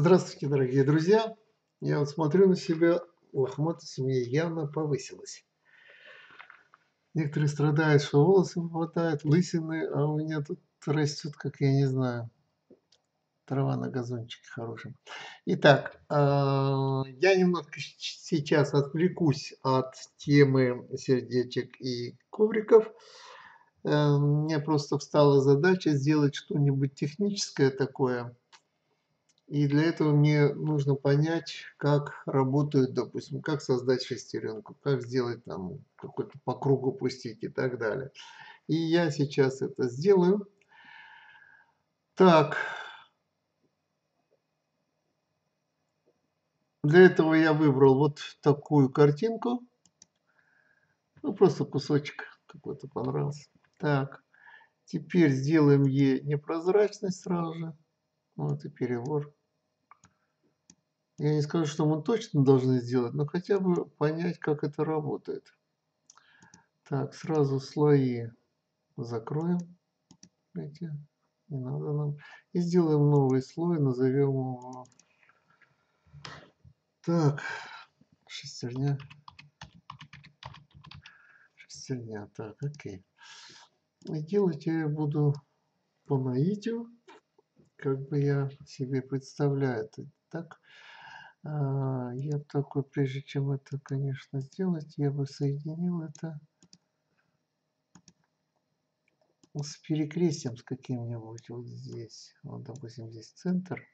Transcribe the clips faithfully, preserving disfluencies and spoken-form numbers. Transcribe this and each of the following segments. Здравствуйте, дорогие друзья! Я вот смотрю на себя, лохматость семьи явно повысилась. Некоторые страдают, что волосы не хватает, лысины, а у меня тут растет, как я не знаю, трава на газончике хорошем. Итак, я немножко сейчас отвлекусь от темы сердечек и ковриков. Мне просто встала задача сделать что-нибудь техническое такое. И для этого мне нужно понять, как работают, допустим, как создать шестеренку, как сделать там какой-то по кругу пустить и так далее. И я сейчас это сделаю. Так. Для этого я выбрал вот такую картинку. Ну, просто кусочек какой-то понравился. Так. Теперь сделаем ей непрозрачность сразу же. Вот и перебор. Я не скажу, что мы точно должны сделать, но хотя бы понять, как это работает. Так, сразу слои закроем. Эти не надо нам. И сделаем новый слой, назовем его. Так, шестерня. Шестерня, так, окей. И делать я буду по наитию, как бы я себе представляю это. Так, я такой, прежде чем это, конечно, сделать, я бы соединил это с перекрестием с каким-нибудь вот здесь. Вот, допустим, здесь центр.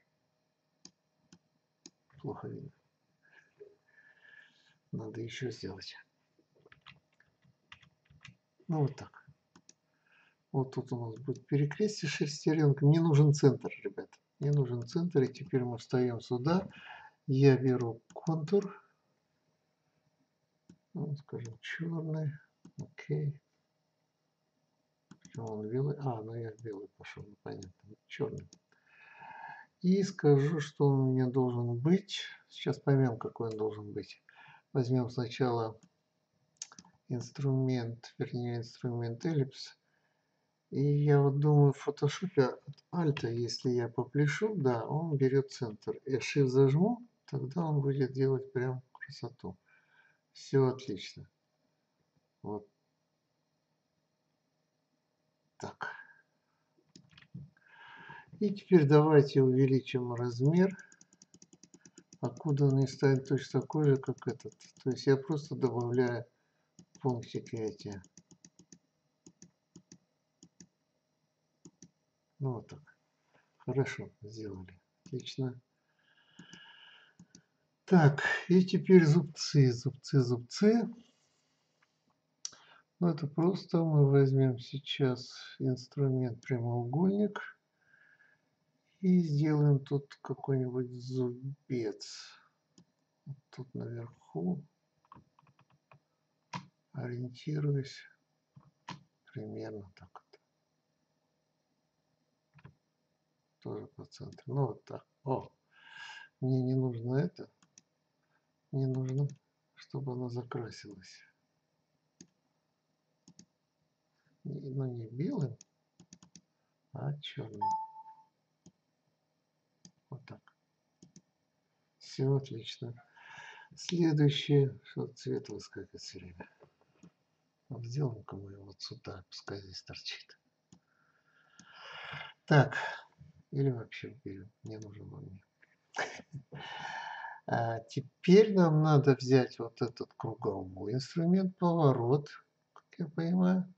Плохо видно. Надо еще сделать. Ну, вот так. Вот тут у нас будет перекрестие шестеренка. Мне нужен центр, ребят. Мне нужен центр. И теперь мы встаем сюда. Я беру контур. Ну, скажем, черный. Окей. Почему он белый? А, ну я белый пошел. Понятно. Черный. И скажу, что он у меня должен быть. Сейчас поймем, какой он должен быть. Возьмем сначала инструмент, вернее, инструмент эллипс. И я вот думаю, в фотошопе от Альта, если я попляшу, да, он берет центр. Я Shift зажму, тогда он будет делать прям красоту. Все отлично. Вот так. И теперь давайте увеличим размер. Откуда он и станет точно такой же, как этот. То есть я просто добавляю пунктики эти. Ну, вот так. Хорошо сделали. Отлично. Так, и теперь зубцы, зубцы, зубцы. Ну, это просто мы возьмем сейчас инструмент прямоугольник и сделаем тут какой-нибудь зубец. Вот тут наверху. Ориентируюсь. Примерно так. Тоже по центру. Ну вот так. О, мне не нужно это. Мне нужно, чтобы оно закрасилось. Но не белым, а черным. Вот так. Все отлично. Следующее, что цвет выскакивает все время. Вот сделаем-ка мы его вот сюда, пускай здесь торчит. Так. Или вообще уберем. Не нужен он мне. А теперь нам надо взять вот этот круговой инструмент, поворот, как я понимаю.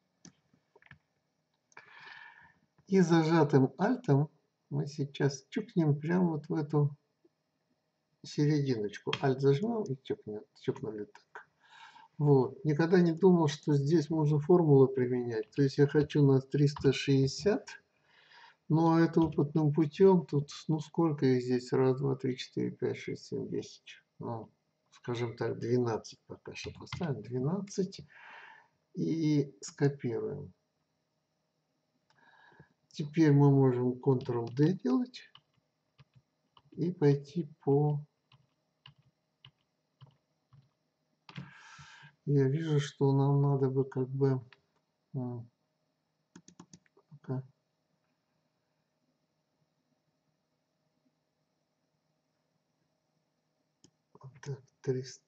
И зажатым альтом мы сейчас тюкнем прямо вот в эту серединочку. Альт зажмем и тюкнем, тюкнули так. Вот. Никогда не думал, что здесь можно формулу применять. То есть я хочу на триста шестьдесят... Ну, а это опытным путем, тут, ну, сколько их здесь? Раз, два, три, четыре, пять, шесть, семь, десять. Ну, скажем так, двенадцать пока что поставим. двенадцать. И скопируем. Теперь мы можем контрол дэ делать. И пойти по... Я вижу, что нам надо бы как бы... Так, триста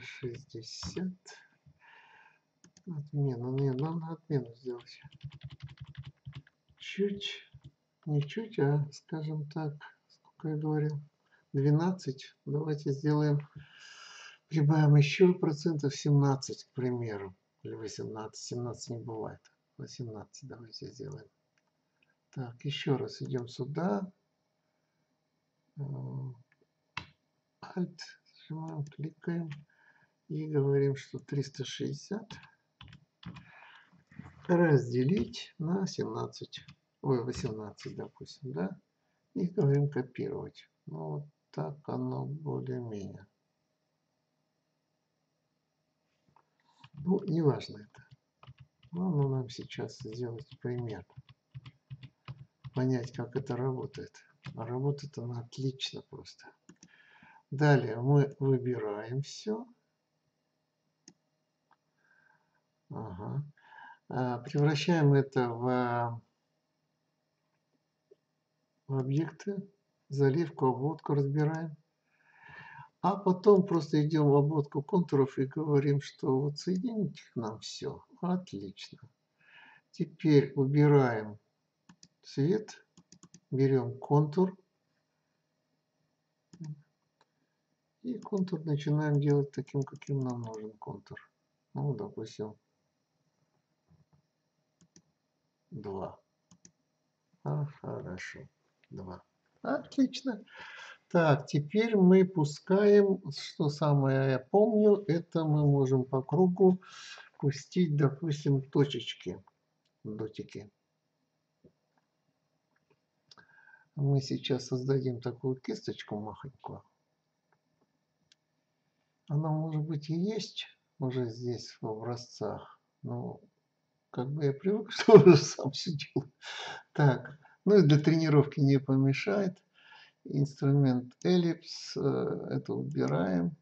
шестьдесят. Отмену, не, надо отмену сделать. Чуть, не чуть, а скажем так, сколько я говорил, двенадцать. Давайте сделаем, прибавим еще процентов семнадцать, к примеру. Или восемнадцать, семнадцать не бывает. восемнадцать давайте сделаем. Так, еще раз идем сюда. Alt, нажимаем, кликаем и говорим, что триста шестьдесят разделить на семнадцать. Ой, восемнадцать, допустим, да? И говорим копировать. Ну, вот так оно более-менее. Ну, не важно это. Главное нам сейчас сделать пример. Понять, как это работает. А работает она отлично просто. Далее мы выбираем все. Ага. Превращаем это в, в объекты. Заливку, обводку разбираем. А потом просто идем в обводку контуров и говорим, что вот соедините к нам все. Отлично. Теперь убираем цвет. Берем контур. И контур начинаем делать таким, каким нам нужен контур. Ну, допустим, два. А, хорошо. два. Отлично. Так, теперь мы пускаем, что самое я помню, это мы можем по кругу пустить, допустим, точечки, дотики. Мы сейчас создадим такую кисточку махонькую. Она, может быть, и есть уже здесь в образцах. Но как бы я привык, что уже сам все делаю. Так, ну и для тренировки не помешает. Инструмент эллипс, это убираем.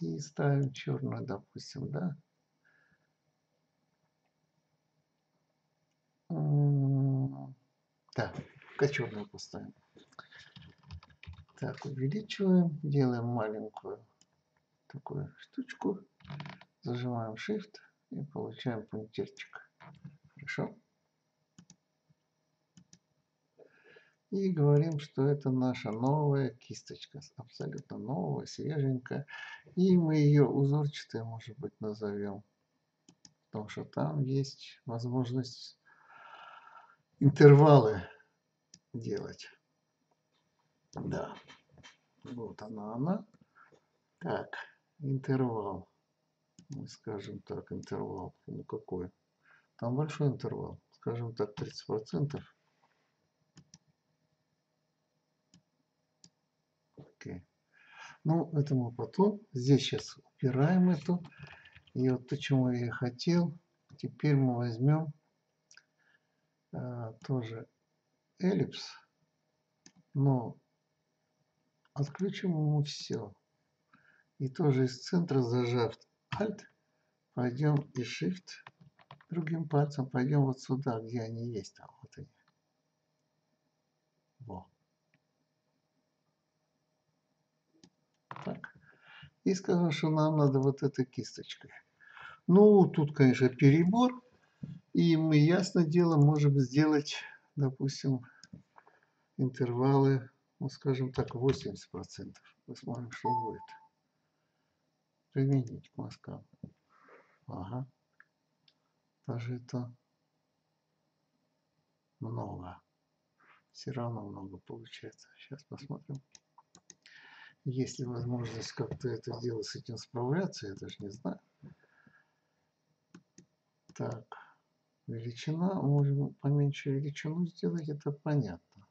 И ставим черную, допустим, да. Так, пока черную поставим. Так, увеличиваем, делаем маленькую такую штучку, зажимаем Shift и получаем пунктирчик. Хорошо. И говорим, что это наша новая кисточка, абсолютно новая, свеженькая. И мы ее узорчатой, может быть, назовем, потому что там есть возможность интервалы делать. Да, вот она, она. Так, интервал. Мы скажем так, интервал. Ну какой? Там большой интервал. Скажем так, тридцать процентов. Окей. Ну, это мы потом. Здесь сейчас убираем эту. И вот почему я и хотел. Теперь мы возьмем э, тоже эллипс. Но отключим ему все. И тоже из центра, зажав Alt, пойдем и Shift. Другим пальцем пойдем вот сюда, где они есть. Там вот они. Во. Так. И скажем, что нам надо вот этой кисточкой. Ну, тут, конечно, перебор. И мы, ясно дело, можем сделать, допустим, интервалы. Ну, скажем так, восемьдесят процентов. Посмотрим, что будет. Применить к мазкам. Ага. Даже это много. Все равно много получается. Сейчас посмотрим. Есть ли возможность как-то это дело с этим справляться, я даже не знаю. Так. Величина. Можем поменьше величину сделать, это понятно.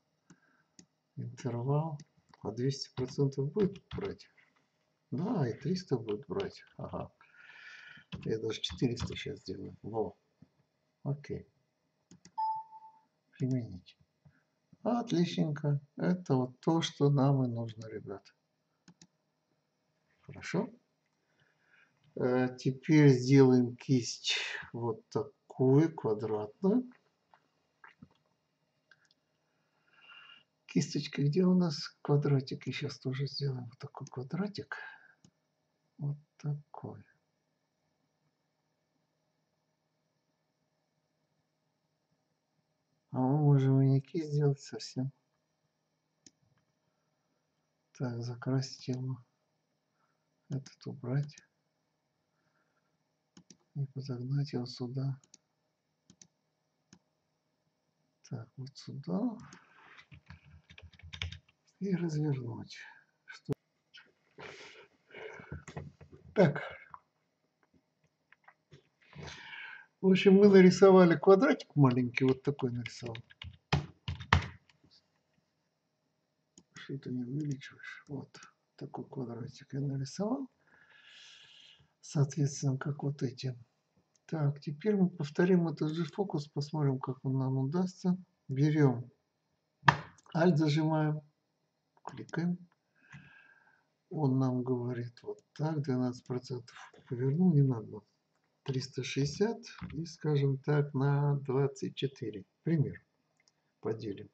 Интервал по двести процентов будет брать. Да, и триста будет брать. Ага. Я даже четыреста сейчас сделаю. Во. Окей. Применить. Отличненько. Это вот то, что нам и нужно, ребят. Хорошо. Теперь сделаем кисть вот такую, квадратную. Кисточка где у нас? Квадратик. И сейчас тоже сделаем вот такой квадратик. Вот такой. А мы можем и никакие сделать совсем. Так, закрасить его. Этот убрать. И подогнать его сюда. Так, вот сюда. И развернуть. Что... Так. В общем, мы нарисовали квадратик маленький. Вот такой нарисовал. Что ты не увеличиваешь? Вот такой квадратик я нарисовал. Соответственно, как вот эти. Так, теперь мы повторим этот же фокус. Посмотрим, как он нам удастся. Берем. Alt зажимаем. Кликаем. Он нам говорит вот так. двенадцать процентов повернул. Не надо. триста шестьдесят. И, скажем так, на двадцать четыре. Пример. Поделим.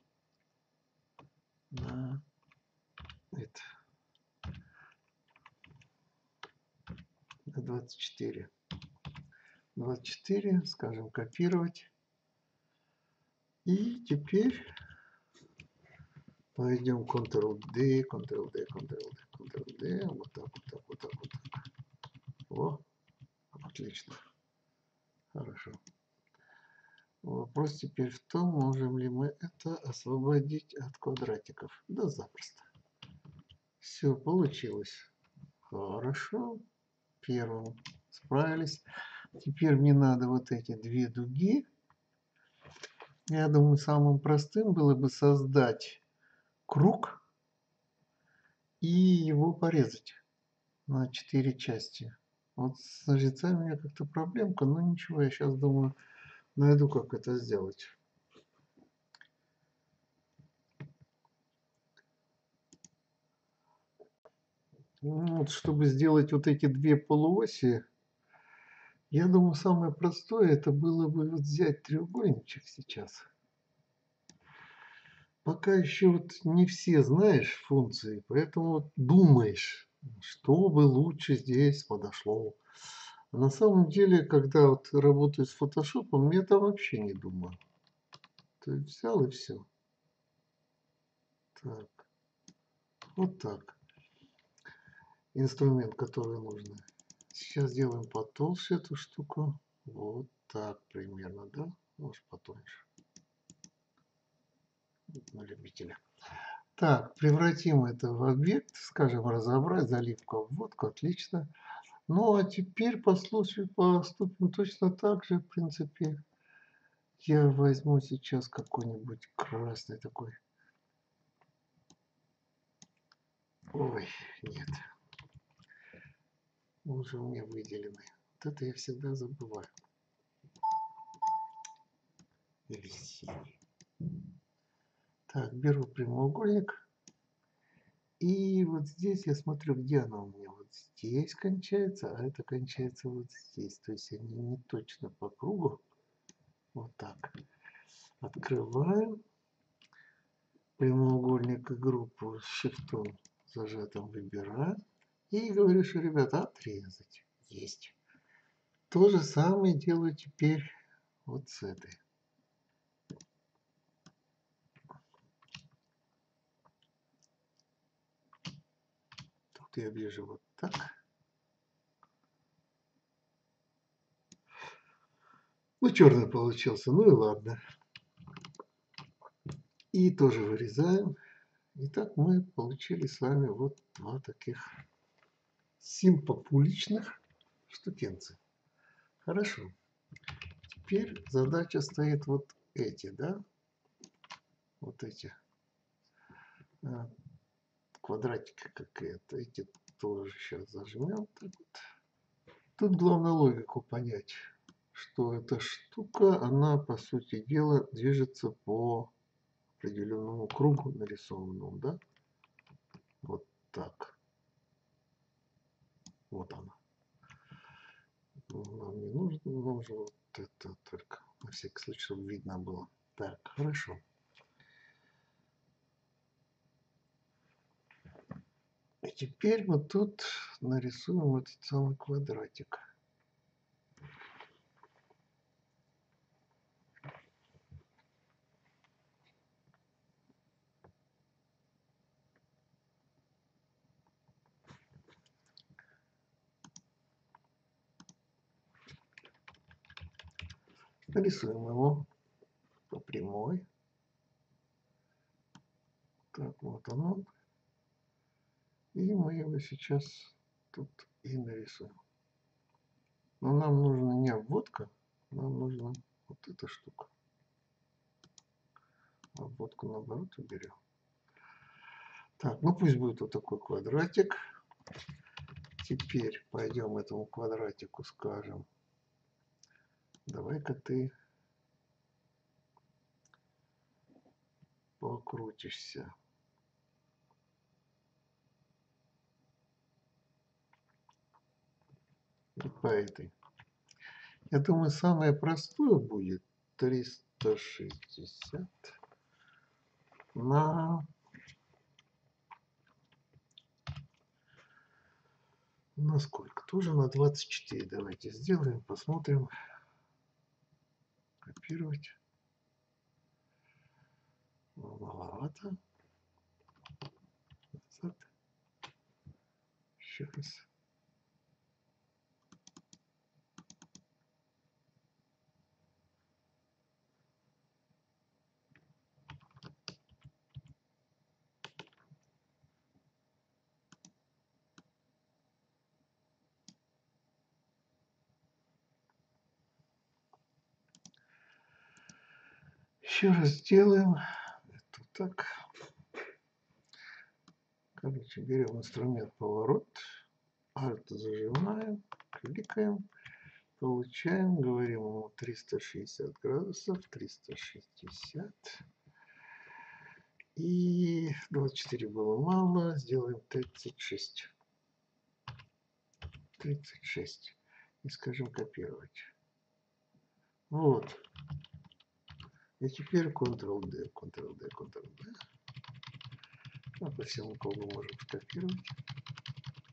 На это. На двадцать четыре. двадцать четыре. Скажем, копировать. И теперь... Пойдем контрол-D, контрол-D, контрол-D, контрол-D. Вот так, вот так, вот так, вот так. Во. Отлично. Хорошо. Вопрос теперь в том, можем ли мы это освободить от квадратиков. Да, запросто. Все, получилось. Хорошо. Первым справились. Теперь мне надо вот эти две дуги. Я думаю, самым простым было бы создать... круг и его порезать на четыре части. Вот с ножицами у меня как-то проблемка, но ничего, я сейчас думаю, найду, как это сделать. Вот, чтобы сделать вот эти две полуоси, я думаю, самое простое это было бы вот взять треугольничек сейчас. Пока еще вот не все знаешь функции, поэтому думаешь, что бы лучше здесь подошло. А на самом деле, когда вот работаю с фотошопом, я там вообще не думаю. То есть взял и все. Так. Вот так. Инструмент, который нужно. Сейчас сделаем потолще эту штуку. Вот так примерно, да? Может потоньше. На любителя. Так, превратим это в объект, скажем, разобрать, заливка, обводка, отлично. Ну, а теперь по случаю поступим точно так же, в принципе. Я возьму сейчас какой-нибудь красный такой. Ой, нет. Он же у меня выделенный. Вот это я всегда забываю. Или синий. Так, беру прямоугольник. И вот здесь я смотрю, где она у меня. Вот здесь кончается, а это кончается вот здесь. То есть они не точно по кругу. Вот так. Открываем. Прямоугольник и группу с шифтом зажатым выбираем. И говорю, что, ребята, отрезать. Есть. То же самое делаю теперь вот с этой. Я вижу вот так. Ну, черный получился. Ну и ладно. И тоже вырезаем. И так мы получили с вами вот два таких симпопуличных штукенцы. Хорошо. Теперь задача стоит вот эти, да? Вот эти. Квадратики какие-то. Эти тоже сейчас зажмем. Так вот. Тут главное логику понять, что эта штука, она, по сути дела, движется по определенному кругу нарисованному, да? Вот так. Вот она. Нам не нужно, нужно вот это только, на всякий случай, чтобы видно было. Так, хорошо. И теперь мы тут нарисуем этот самый квадратик. Нарисуем его по прямой. Так, вот он. И мы его сейчас тут и нарисуем. Но нам нужна не обводка, нам нужна вот эта штука. Обводку наоборот уберем. Так, ну пусть будет вот такой квадратик. Теперь пойдем этому квадратику скажем: давай-ка ты покрутишься. Вот по этой. Я думаю, самое простое будет триста шестьдесят на, на сколько? Тоже на двадцать четыре. Давайте сделаем, посмотрим. Копировать. Маловато. Назад. Еще раз. Еще раз сделаем это так. Короче, берем инструмент поворот, Alt зажимаем, кликаем, получаем, говорим ему триста шестьдесят градусов, триста шестьдесят. И двадцать четыре было мало, сделаем тридцать шесть. тридцать шесть. И скажем копировать. Вот. И теперь Ctrl-D, Ctrl-D, Ctrl-D. А по всему кругу можем скопировать.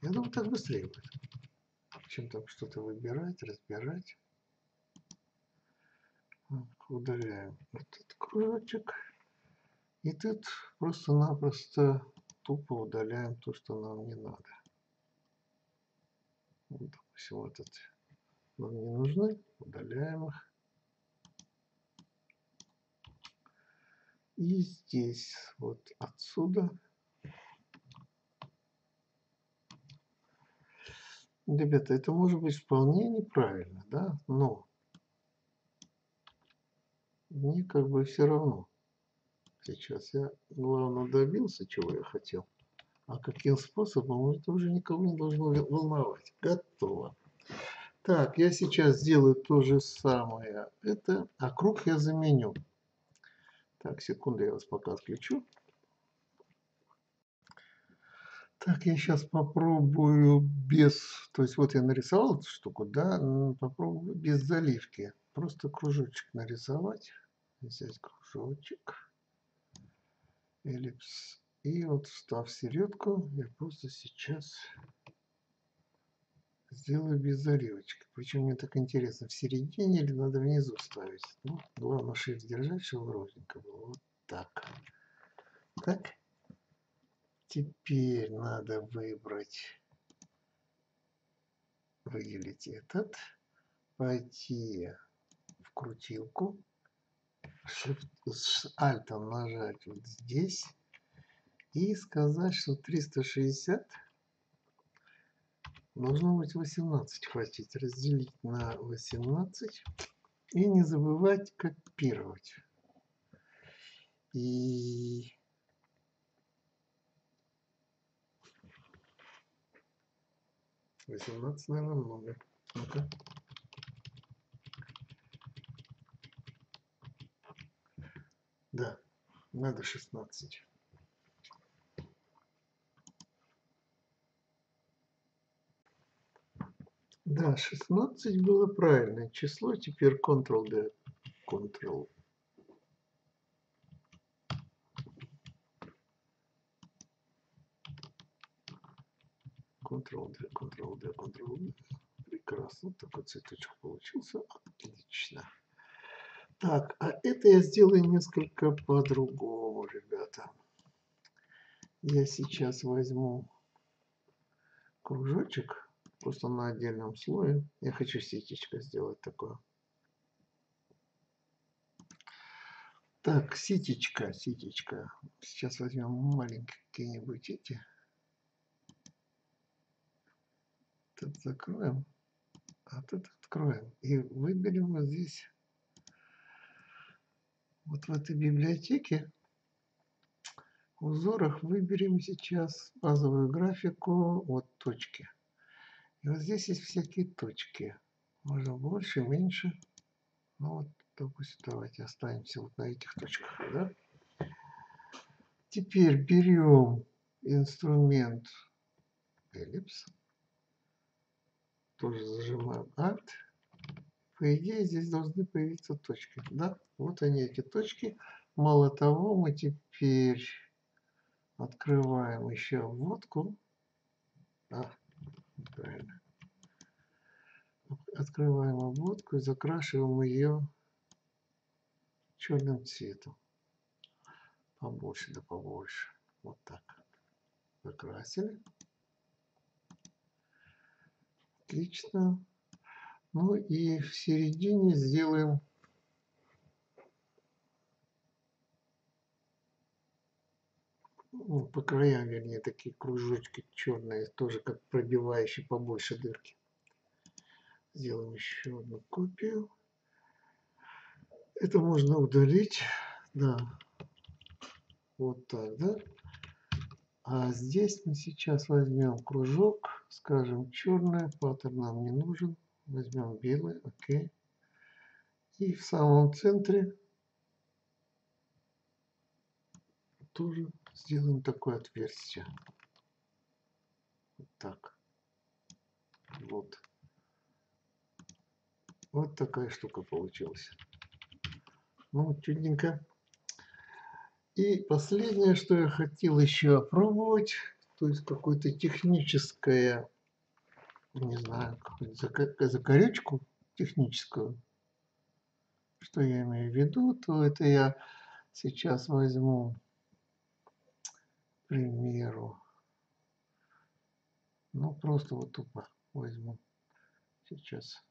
Я думаю, так быстрее будет, чем там что-то выбирать, разбирать. Удаляем этот кружочек. И тут просто-напросто тупо удаляем то, что нам не надо. Вот, допустим, вот этот нам не нужны. Удаляем их. И здесь вот отсюда ребята, это может быть вполне неправильно, да, но мне как бы все равно. Сейчас я главное добился, чего я хотел, а каким способом это уже никого не должно волновать. Готово. Так, я сейчас сделаю то же самое это, а круг я заменю. Так, секунду, я вас пока отключу. Так, я сейчас попробую без... То есть вот я нарисовал эту штуку, да? Попробую без заливки. Просто кружочек нарисовать. Взять кружочек. Эллипс. И вот встав в середку, я просто сейчас сделаю без заливочки. Почему мне так интересно, в середине или надо внизу ставить? Ну, главное shift держать, чтобы ровненько было. Вот так. Так. Теперь надо выбрать, выделить этот, пойти в крутилку, shift, с альтом нажать вот здесь и сказать, что триста шестьдесят должно быть восемнадцать, хватит разделить на восемнадцать и не забывать копировать. И восемнадцать, наверное, много. Ну-ка. Да, надо шестнадцать. Да, шестнадцать было правильное число. Теперь Ctrl-D, Ctrl. Ctrl-D, Ctrl-D, Ctrl-D. Прекрасно, такой цветочек получился. Отлично. Так, а это я сделаю несколько по-другому, ребята. Я сейчас возьму кружочек, просто на отдельном слое. Я хочу ситечко сделать такое. Так, ситечка, ситечка. Сейчас возьмем маленькие какие-нибудь эти. Тут закроем, а тут откроем. И выберем вот здесь, вот в этой библиотеке, в узорах выберем сейчас базовую графику, вот точки. И вот здесь есть всякие точки. Можно больше, меньше. Ну вот, допустим, давайте останемся вот на этих точках. Да? Теперь берем инструмент эллипс. Тоже зажимаем Alt. По идее, здесь должны появиться точки. Да? Вот они, эти точки. Мало того, мы теперь открываем еще обводку. А, правильно. Открываем обводку и закрашиваем ее черным цветом. Побольше, да побольше. Вот так. Закрасили. Отлично. Ну и в середине сделаем по краям, вернее, такие кружочки черные, тоже как пробивающие побольше дырки. Сделаем еще одну копию. Это можно удалить. Да. Вот так, да? А здесь мы сейчас возьмем кружок, скажем, черный, паттерн нам не нужен. Возьмем белый, окей. И в самом центре тоже сделаем такое отверстие. Вот так. Вот. Вот такая штука получилась. Ну, чудненько. И последнее, что я хотел еще опробовать, то есть какое-то техническое, не знаю, какую-то закорючку техническую. Что я имею в виду, то это я сейчас возьму, к примеру, ну просто вот тупо возьму сейчас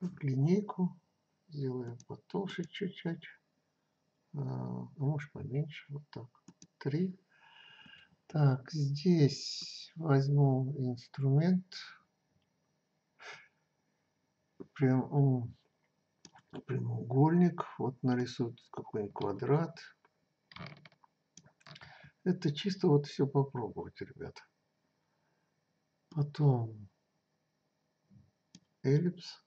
так, линейку, сделаю потолще чуть-чуть, а, может поменьше, вот так, три. Так, здесь возьму инструмент, прям, прямоугольник, вот нарисую какой-нибудь квадрат. Это чисто вот все попробовать, ребята. Потом эллипс.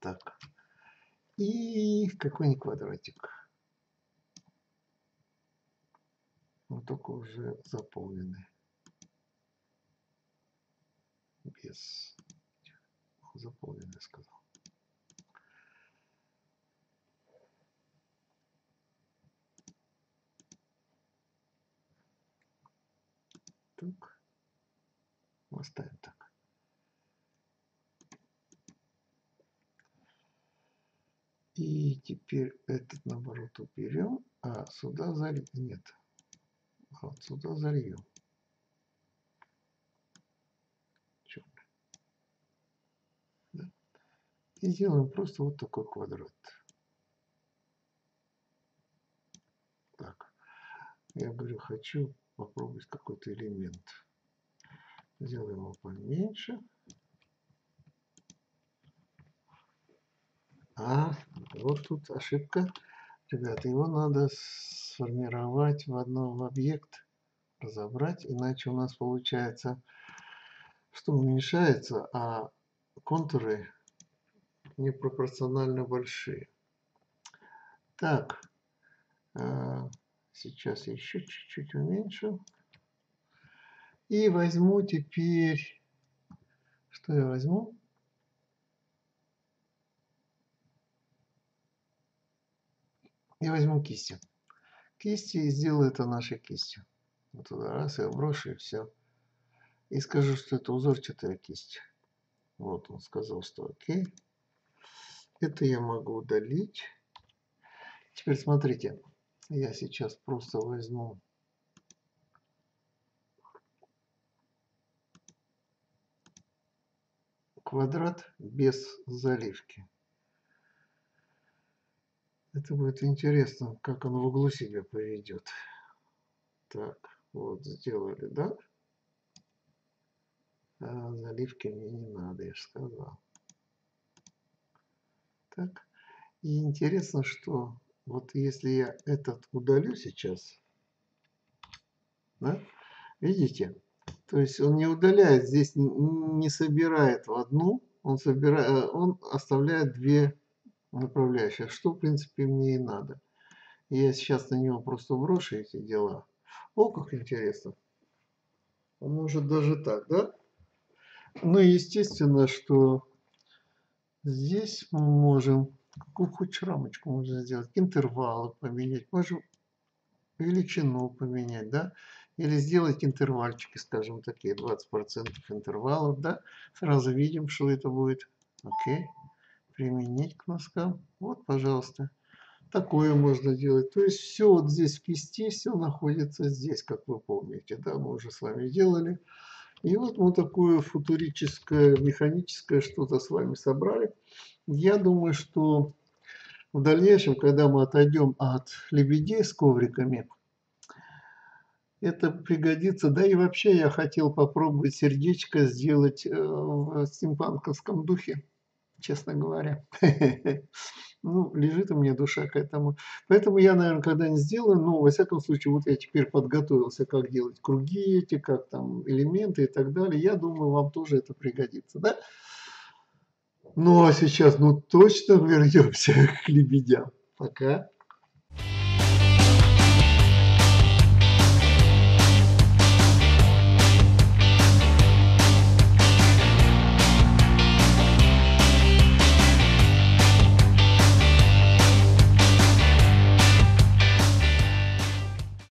Так. И какой-нибудь квадратик. Но только уже заполненный. Без. Заполненный, сказал. Так. Оставим так. И теперь этот, наоборот, уберем, а сюда зальем. Нет. А вот сюда зальем. Черный. Да. И сделаем просто вот такой квадрат. Так. Я говорю, хочу попробовать какой-то элемент. Сделаем его поменьше. А, вот тут ошибка. Ребята, его надо сформировать в одном объект, разобрать, иначе у нас получается, что уменьшается, а контуры непропорционально большие. Так, сейчас еще чуть-чуть уменьшу. И возьму теперь, что я возьму? Я возьму кисти. Кисти и сделаю это нашей кистью. Вот туда раз, я брошу и все. И скажу, что это узорчатая кисть. Вот он сказал, что окей. Это я могу удалить. Теперь смотрите. Я сейчас просто возьму квадрат без заливки. Это будет интересно, как он в углу себя поведет. Так, вот сделали, да? А заливки мне не надо, я же сказал. Так, и интересно, что вот если я этот удалю сейчас, да, видите, то есть он не удаляет, здесь не собирает в одну, он, собирает, он оставляет две направляющих, что в принципе мне и надо. Я сейчас на него просто брошу эти дела. О, как интересно. Он может даже так, да? Ну и естественно, что здесь мы можем какую хоть рамочку можно сделать, интервалы поменять, можем величину поменять, да, или сделать интервальчики, скажем, такие двадцать процентов интервалов, да, сразу видим, что это будет. Окей, применить к носкам, вот, пожалуйста, такое можно делать, то есть все вот здесь в кисти, все находится здесь, как вы помните, да, мы уже с вами делали. И вот мы такое футуристическое, механическое что-то с вами собрали. Я думаю, что в дальнейшем, когда мы отойдем от лебедей с ковриками, это пригодится. Да и вообще я хотел попробовать сердечко сделать в стимпанковском духе, честно говоря. Ну, лежит у меня душа к этому. Поэтому я, наверное, когда-нибудь сделаю. Но, во всяком случае, вот я теперь подготовился, как делать круги эти, как там элементы и так далее. Я думаю, вам тоже это пригодится, да? Ну, а сейчас, ну, точно вернемся к лебедям. Пока.